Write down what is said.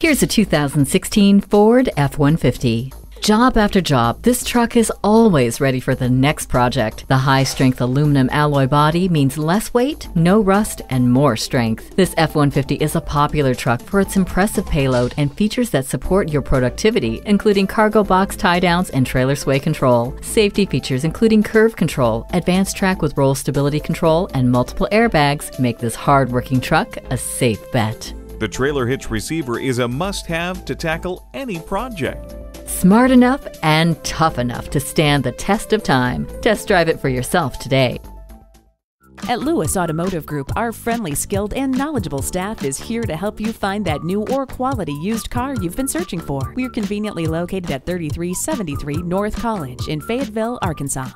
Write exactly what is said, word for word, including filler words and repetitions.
Here's a two thousand sixteen Ford F one fifty. Job after job, this truck is always ready for the next project. The high-strength aluminum alloy body means less weight, no rust, and more strength. This F one fifty is a popular truck for its impressive payload and features that support your productivity, including cargo box tie-downs and trailer sway control. Safety features including curve control, advanced track with roll stability control, and multiple airbags make this hard-working truck a safe bet. The trailer hitch receiver is a must-have to tackle any project. Smart enough and tough enough to stand the test of time. Test drive it for yourself today. At Lewis Automotive Group, our friendly, skilled, and knowledgeable staff is here to help you find that new or quality used car you've been searching for. We're conveniently located at thirty-three seventy-three North College in Fayetteville, Arkansas.